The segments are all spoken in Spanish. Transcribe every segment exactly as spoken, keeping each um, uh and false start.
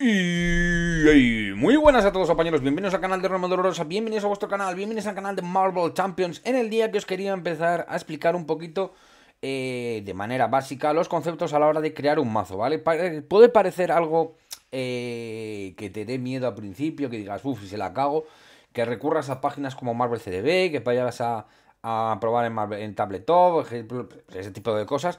Y muy buenas a todos, compañeros, bienvenidos al canal de Romeo Dolorosa, bienvenidos a vuestro canal, bienvenidos al canal de Marvel Champions. En el día que os quería empezar a explicar un poquito eh, de manera básica los conceptos a la hora de crear un mazo, ¿vale? Pa- puede parecer algo eh, que te dé miedo al principio, que digas, uff, si se la cago, que recurras a páginas como MarvelCDB, que vayas a, a probar en, Marvel, en tabletop, ese tipo de cosas,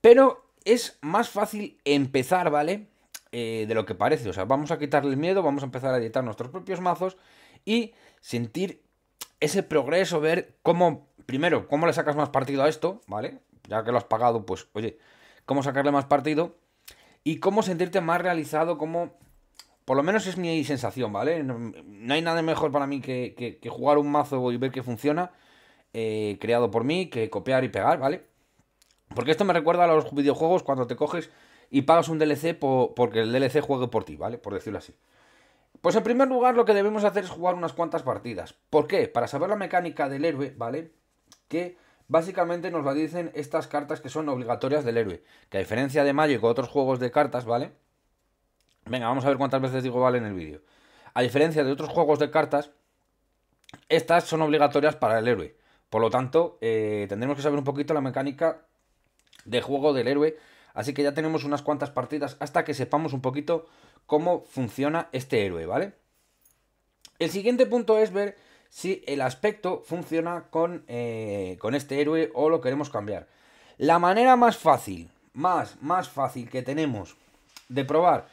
pero es más fácil empezar, ¿vale? Eh, de lo que parece, o sea, vamos a quitarle el miedo, vamos a empezar a editar nuestros propios mazos y sentir ese progreso, ver cómo, primero, cómo le sacas más partido a esto, ¿vale? Ya que lo has pagado, pues, oye, cómo sacarle más partido y cómo sentirte más realizado, cómo, por lo menos es mi sensación, ¿vale? No, no hay nada mejor para mí que, que, que jugar un mazo y ver que funciona, eh, creado por mí, que copiar y pegar, ¿vale? Porque esto me recuerda a los videojuegos cuando te coges y pagas un D L C po porque el D L C juegue por ti, ¿vale? Por decirlo así. Pues en primer lugar lo que debemos hacer es jugar unas cuantas partidas. ¿Por qué? Para saber la mecánica del héroe, ¿vale? Que básicamente nos la dicen estas cartas que son obligatorias del héroe. Que a diferencia de Magic o otros juegos de cartas, ¿vale? Venga, vamos a ver cuántas veces digo vale en el vídeo. A diferencia de otros juegos de cartas, estas son obligatorias para el héroe. Por lo tanto, eh, tendremos que saber un poquito la mecánica de juego del héroe. Así que ya tenemos unas cuantas partidas hasta que sepamos un poquito cómo funciona este héroe, ¿vale? El siguiente punto es ver si el aspecto funciona con, eh, con este héroe o lo queremos cambiar. La manera más fácil, más, más fácil que tenemos de probar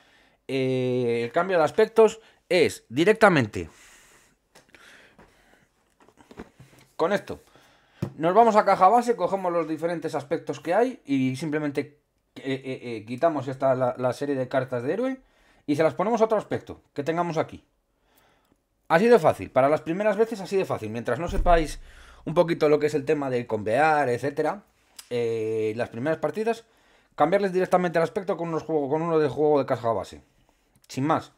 eh, el cambio de aspectos es directamente con esto. Nos vamos a caja base, cogemos los diferentes aspectos que hay y simplemente Eh, eh, eh, quitamos esta la, la serie de cartas de héroe y se las ponemos a otro aspecto que tengamos aquí. Así de fácil, para las primeras veces así de fácil. Mientras no sepáis un poquito lo que es el tema de convear, etcétera, eh, las primeras partidas, cambiarles directamente el aspecto con, unos juego, con uno de juego de caja base. Sin más.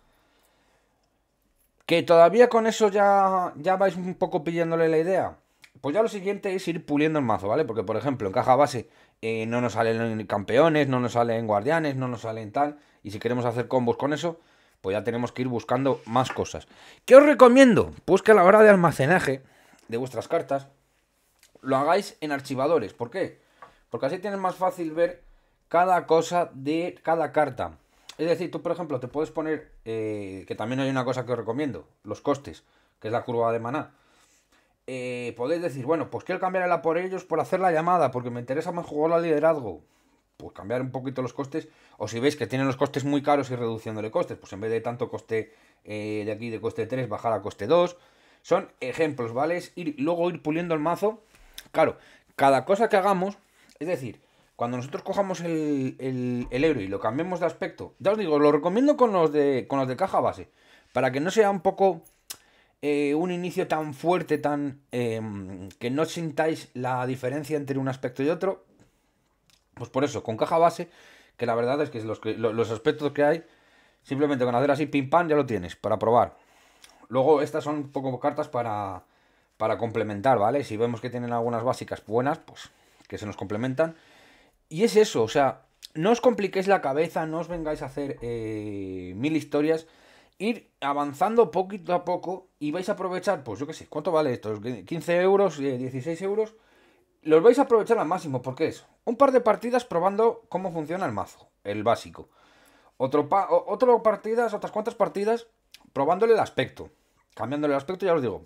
Que todavía con eso ya, ya vais un poco pillándole la idea. Pues ya lo siguiente es ir puliendo el mazo, ¿vale? Porque, por ejemplo, en caja base eh, no nos salen campeones, no nos salen guardianes, no nos salen tal. Y si queremos hacer combos con eso, pues ya tenemos que ir buscando más cosas. ¿Qué os recomiendo? Pues que a la hora de almacenaje de vuestras cartas lo hagáis en archivadores. ¿Por qué? Porque así tienes más fácil ver cada cosa de cada carta. Es decir, tú, por ejemplo, te puedes poner, eh, que también hay una cosa que os recomiendo, los costes, que es la curva de maná. Eh, podéis decir, bueno, pues quiero cambiarla por ellos, por hacer la llamada, porque me interesa más jugar al liderazgo. Pues cambiar un poquito los costes. O si veis que tienen los costes muy caros y reduciéndole costes, pues en vez de tanto coste eh, de aquí de coste tres, bajar a coste dos. Son ejemplos, ¿vale? Es ir, luego ir puliendo el mazo. Claro, cada cosa que hagamos, es decir, cuando nosotros cojamos el, el, el héroe y lo cambiemos de aspecto, ya os digo, lo recomiendo con los de, con los de caja base, para que no sea un poco Eh, un inicio tan fuerte, tan eh, que no sintáis la diferencia entre un aspecto y otro. Pues por eso, con caja base, que la verdad es que los, que, los aspectos que hay, simplemente con hacer así pim pam ya lo tienes, para probar. Luego estas son un poco cartas para, para complementar, ¿vale? Si vemos que tienen algunas básicas buenas, pues que se nos complementan. Y es eso, o sea, no os compliquéis la cabeza, no os vengáis a hacer eh, mil historias. Ir avanzando poquito a poco y vais a aprovechar, pues yo qué sé, ¿cuánto vale esto? quince euros, dieciséis euros. Los vais a aprovechar al máximo porque es un par de partidas probando cómo funciona el mazo, el básico. Otro pa otro partidas, otras cuantas partidas probándole el aspecto, cambiándole el aspecto, ya os digo.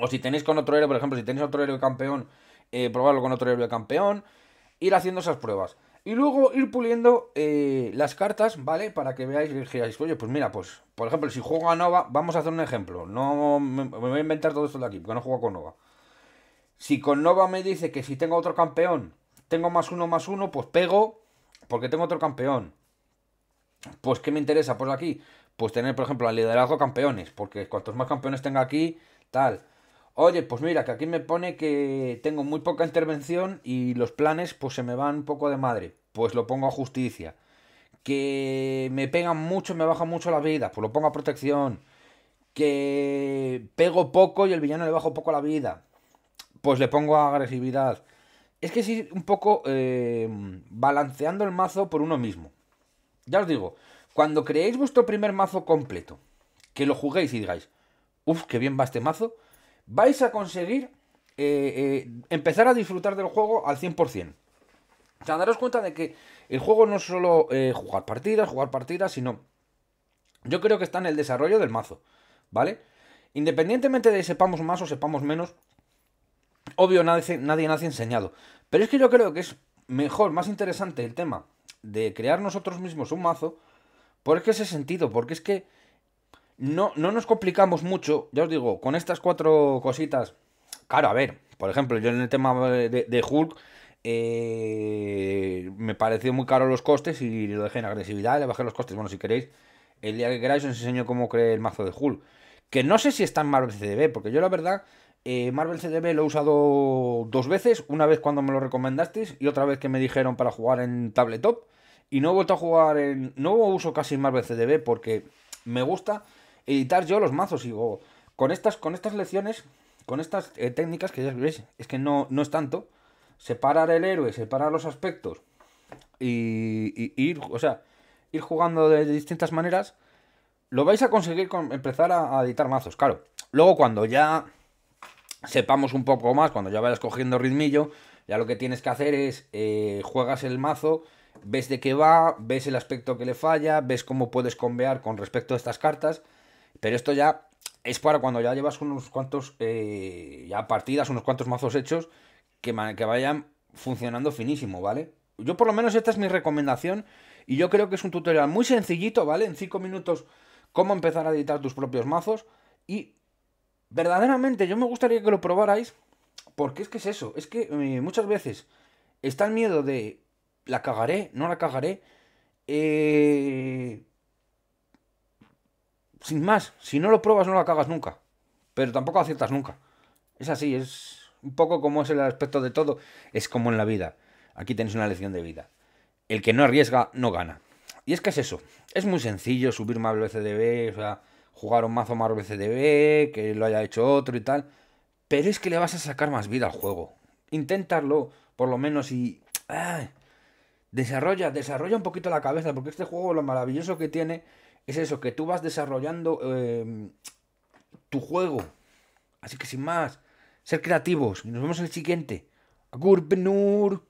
O si tenéis con otro héroe, por ejemplo, si tenéis otro héroe campeón, eh, probarlo con otro héroe campeón, ir haciendo esas pruebas. Y luego ir puliendo eh, las cartas, ¿vale? Para que veáis y digáis, oye, pues mira, pues, por ejemplo, si juego a Nova, vamos a hacer un ejemplo. No me, me voy a inventar todo esto de aquí, porque no juego con Nova. Si con Nova me dice que si tengo otro campeón, tengo más uno, más uno, pues pego, porque tengo otro campeón. Pues, ¿qué me interesa? Pues aquí, pues tener, por ejemplo, al liderazgo campeones, porque cuantos más campeones tenga aquí, tal. Oye, pues mira, que aquí me pone que tengo muy poca intervención y los planes pues se me van un poco de madre. Pues lo pongo a justicia. Que me pegan mucho, me baja mucho la vida. Pues lo pongo a protección. Que pego poco y el villano le bajo poco la vida. Pues le pongo a agresividad. Es que sí, un poco eh, balanceando el mazo por uno mismo. Ya os digo, Cuando creéis vuestro primer mazo completo, que lo juguéis y digáis, uff, qué bien va este mazo, vais a conseguir eh, eh, empezar a disfrutar del juego al cien por cien. O sea, daros cuenta de que el juego no es solo eh, jugar partidas, jugar partidas, sino... yo creo que está en el desarrollo del mazo, ¿vale? Independientemente de sepamos más o sepamos menos, obvio, nadie, nadie nace enseñado. Pero es que yo creo que es mejor, más interesante el tema de crear nosotros mismos un mazo, porque ese sentido, porque es que no, no nos complicamos mucho, ya os digo, con estas cuatro cositas. Claro, a ver, por ejemplo, yo en el tema de, de Hulk, eh, me pareció muy caro los costes y lo dejé en agresividad, le bajé los costes. Bueno, si queréis, el día que queráis os enseño cómo crear el mazo de Hulk, que no sé si está en Marvel C D B, porque yo la verdad... Eh, Marvel C D B lo he usado dos veces, una vez cuando me lo recomendasteis y otra vez que me dijeron para jugar en tabletop, y no he vuelto a jugar en... no uso casi Marvel C D B porque me gusta editar yo los mazos, y digo, con estas, con estas lecciones, con estas eh, técnicas que ya veis, es que no, no es tanto separar el héroe, separar los aspectos y, y, y ir, o sea, ir jugando de, de distintas maneras, lo vais a conseguir con empezar a, a editar mazos, claro. Luego cuando ya... sepamos un poco más, cuando ya vayas cogiendo ritmillo, ya lo que tienes que hacer es eh, juegas el mazo, ves de qué va, ves el aspecto que le falla, ves cómo puedes combear con respecto a estas cartas, pero esto ya es para cuando ya llevas unos cuantos eh, ya partidas, unos cuantos mazos hechos que, que vayan funcionando finísimo, ¿vale? Yo por lo menos esta es mi recomendación, y yo creo que es un tutorial muy sencillito, ¿vale? En cinco minutos cómo empezar a editar tus propios mazos. Y verdaderamente yo me gustaría que lo probarais, porque es que es eso, es que eh, muchas veces está el miedo de la cagaré, no la cagaré, eh, sin más, si no lo pruebas no la cagas nunca, pero tampoco aciertas nunca, es así, es un poco como es el aspecto de todo, es como en la vida, aquí tenéis una lección de vida, el que no arriesga no gana, y es que es eso, es muy sencillo subir Marvel C D B, o sea... jugar un mazo Marvel C D B, que lo haya hecho otro y tal, pero es que le vas a sacar más vida al juego. Intentarlo, por lo menos, y... ¡ay! Desarrolla, desarrolla un poquito la cabeza, porque este juego lo maravilloso que tiene es eso, que tú vas desarrollando eh, tu juego. Así que sin más, ser creativos, y nos vemos en el siguiente. Agur Benur.